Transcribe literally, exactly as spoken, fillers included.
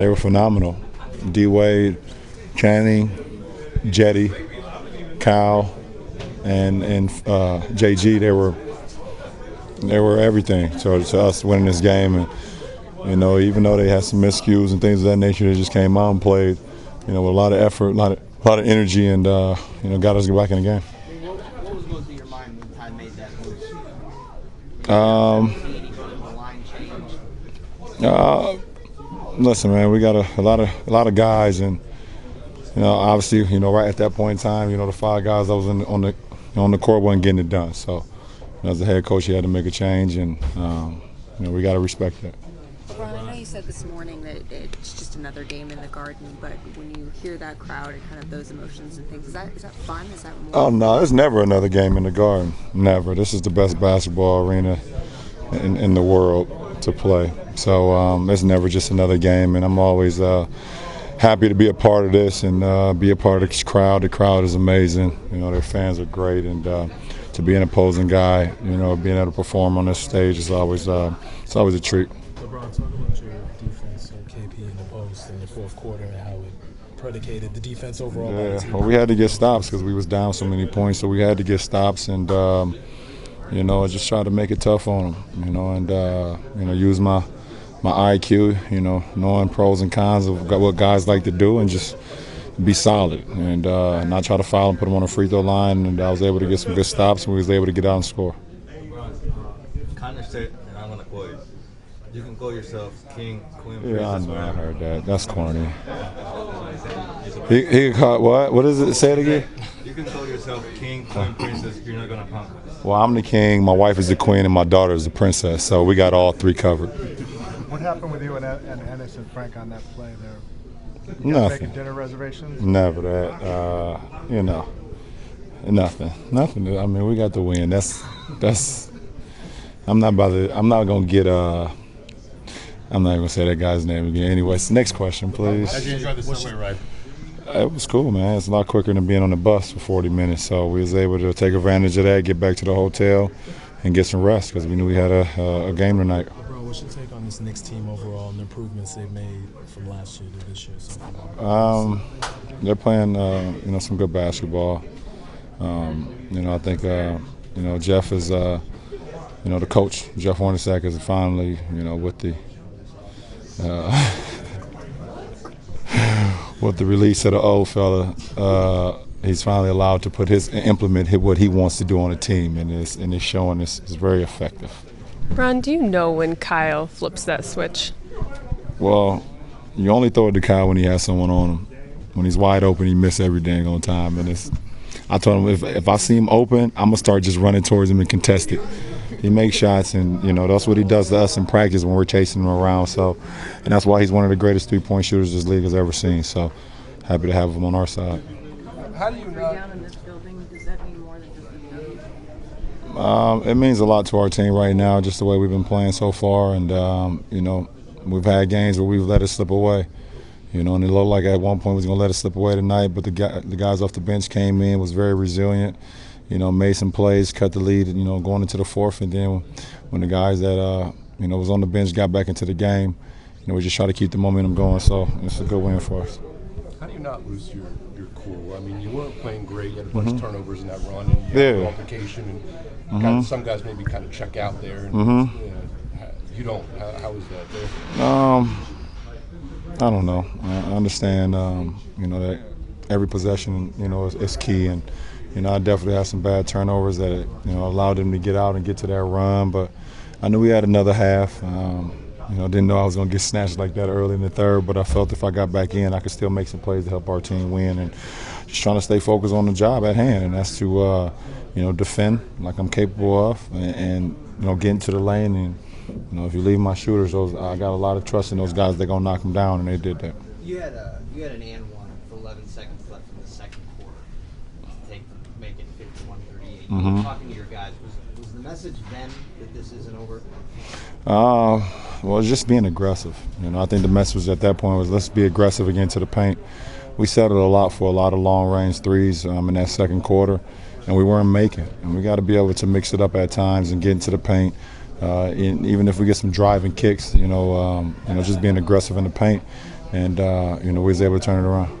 They were phenomenal. D Wade, Channing, Jetty, Kyle, and and uh, J G. They were they were everything. So to us winning this game, and you know, even though they had some miscues and things of that nature, they just came out and played, you know, with a lot of effort, a lot of a lot of energy, and uh, you know, got us to get back in the game. What was going through your mind when Ty made that move? Um. Uh, Listen, man, we got a, a lot of a lot of guys, and you know, obviously, you know, right at that point in time, you know, the five guys that was in, on the on the court wasn't getting it done. So, you know, as the head coach, he had to make a change, and um, you know, we got to respect that. Ron, I know you said this morning that it's just another game in the Garden, but when you hear that crowd and kind of those emotions and things, is that is that fun? Is that more? Oh no, it's never another game in the Garden. Never. This is the best basketball arena in, in the world to play. So um, it's never just another game, and I'm always uh, happy to be a part of this and uh, be a part of this crowd. The crowd is amazing. You know, their fans are great, and uh, to be an opposing guy, you know, being able to perform on this stage is always uh, it's always a treat. LeBron, talk about your defense and K P in the post in the fourth quarter and how it predicated the defense overall. Yeah, well, we had to get stops because we was down so many points, so we had to get stops, and um, you know, I just try to make it tough on them, you know, and, uh, you know, use my my I Q, you know, knowing pros and cons of what guys like to do, and just be solid. And uh, not try to foul and put them on a free throw line, and I was able to get some good stops, and we was able to get out and score. Connor said, and I'm going to quote you, you can call yourself king, queen. Yeah, I know, I heard that. That's corny. He, he caught what? What is it? Say it again. You can call yourself king, queen, princess. You're not gonna punk us. Well, I'm the king. My wife is the queen, and my daughter is the princess. So we got all three covered. What happened with you and, and Ennis and Frank on that play there? You nothing. Making dinner reservations? Never that. Uh, you know, nothing. Nothing. I mean, we got the win. That's that's. I'm not bothered. I'm not gonna get uh. I'm not even gonna say that guy's name again. Anyways, next question, please. How'd you enjoy the subway ride? It was cool, man. It's a lot quicker than being on the bus for forty minutes. So we was able to take advantage of that, get back to the hotel, and get some rest because we knew we had a, a, a game tonight. Bro, what's your take on this Knicks team overall and the improvements they've made from last year to this year? So um, they're playing, uh, you know, some good basketball. Um, you know, I think, uh, you know, Jeff is, uh, you know, the coach, Jeff Hornacek, is finally, you know, with the. Uh, With the release of the old fella, uh, he's finally allowed to put his implement his, what he wants to do on a team, and it's and it's showing. It's, it's very effective. Ron, do you know when Kyle flips that switch? Well, you only throw it to Kyle when he has someone on him. When he's wide open, he misses every dang on time. And it's, I told him if if I see him open, I'm gonna start just running towards him and contest it. He makes shots, and you know that's what he does to us in practice when we're chasing him around. So, and that's why he's one of the greatest three-point shooters this league has ever seen. So, happy to have him on our side. How do you not? Um, it means a lot to our team right now, just the way we've been playing so far, and um, you know, we've had games where we've let it slip away. You know, and it looked like at one point we was gonna let it slip away tonight, but the guy, the guys off the bench came in, was very resilient. You know, made some plays, cut the lead, you know, going into the fourth, and then when the guys that, uh, you know, was on the bench got back into the game, you know, we just try to keep the momentum going, so it's a good win for us. How do you not lose your, your cool? I mean, you weren't playing great, you had a bunch mm-hmm. of turnovers in that run, and you had yeah. altercation, and mm-hmm. kind of, some guys maybe kind of check out there, and mm-hmm. you, know, you don't, how, how is that there? Um, I don't know. I understand, um, you know, that every possession, you know, is, is key, and you know, I definitely had some bad turnovers that, you know, allowed them to get out and get to that run. But I knew we had another half. Um, you know, didn't know I was going to get snatched like that early in the third, but I felt if I got back in, I could still make some plays to help our team win. And just trying to stay focused on the job at hand, and that's to, uh, you know, defend like I'm capable of, and, and you know, get into the lane. And, you know, if you leave my shooters, those, I got a lot of trust in those guys. They're going to knock them down, and they did that. You had, a, you had an and one with eleven seconds left in the second quarter. Make it fifty-one thirty-eight. Mm-hmm. Talking to your guys, was, was the message then that this isn't over? Uh, well, just being aggressive. You know, I think the message at that point was let's be aggressive again to the paint. We settled a lot for a lot of long-range threes um, in that second quarter, and we weren't making. And we got to be able to mix it up at times and get into the paint. Uh, and even if we get some driving kicks, you know, um, you know, just being aggressive in the paint. and uh, you know, we was able to turn it around.